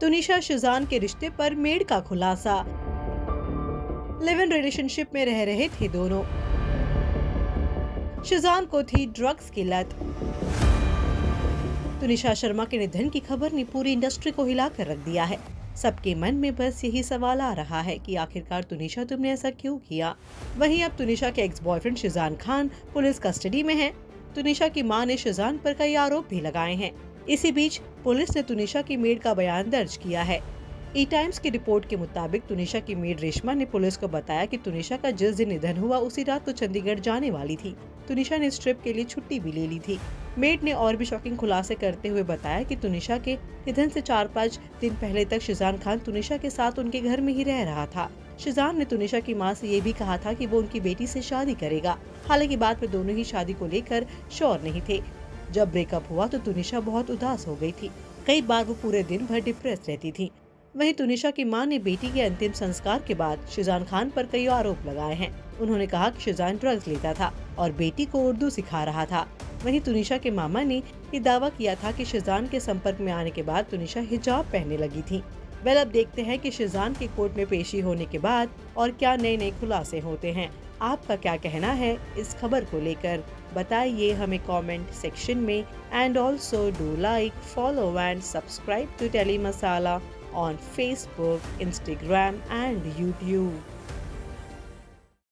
तुनिशा शीज़ान के रिश्ते पर मेड का खुलासा। लिव इन रिलेशनशिप में रह रहे थे दोनों। शीज़ान को थी ड्रग्स की लत। तुनिशा शर्मा के निधन की खबर ने पूरी इंडस्ट्री को हिला कर रख दिया है। सबके मन में बस यही सवाल आ रहा है कि आखिरकार तुनिशा तुमने ऐसा क्यों किया। वहीं अब तुनिशा के ex boyfriend Sheezan Khan police custody में हैं। तुनिशा की मां ने शीज़ान पर कई आरोप भी लगाए हैं। इसी बीच पुलिस ने तुनिशा की मेड का बयान दर्ज किया है। ई टाइम्स की रिपोर्ट के मुताबिक तुनिशा की मेड रेशमा ने पुलिस को बताया कि तुनिशा का जिस दिन निधन हुआ उसी रात तो चंडीगढ़ जाने वाली थी। तुनिशा ने इस ट्रिप के लिए छुट्टी भी ले ली थी। मेड ने और भी शॉकिंग खुलासे करते हुए बताया कि तुनिशा के निधन से 4-5 दिन पहले तक शीज़ान खान तुनिशा के साथ उनके घर में ही रह रहा था। शीज़ान ने तुनिशा की मां से ये भी कहा था कि वो उनकी बेटी से शादी करेगा। हालांकि बाद में दोनों ही शादी को लेकर श्योर नहीं थे। जब ब्रेकअप हुआ तो तुनिशा बहुत उदास हो गई थी। कई बार वो पूरे दिन भर डिप्रेस रहती थी। वहीं तुनिशा की मां ने बेटी के अंतिम संस्कार के बाद शीज़ान खान पर कई आरोप लगाए हैं। उन्होंने कहा कि शीज़ान ड्रग्स लेता था और बेटी को उर्दू सिखा रहा था। वहीं तुनिशा के मामा ने ये दावा किया था कि शीज़ान के संपर्क में आने के बाद तुनिशा हिजाब पहनने लगी थी। वेल, अब देखते हैं कि शीज़ान के कोर्ट में पेशी होने के बाद और क्या नए खुलासे होते हैं। आपका क्या कहना है इस खबर को लेकर, बताइए हमें कमेंट सेक्शन में। And also do like, follow and subscribe to Telly masala on Facebook, Instagram and YouTube.